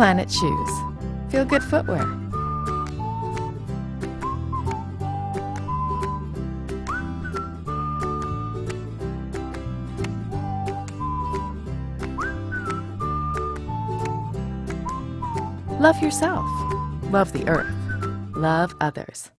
Planet Shoes. Feel good footwear. Love yourself, love the earth, love others.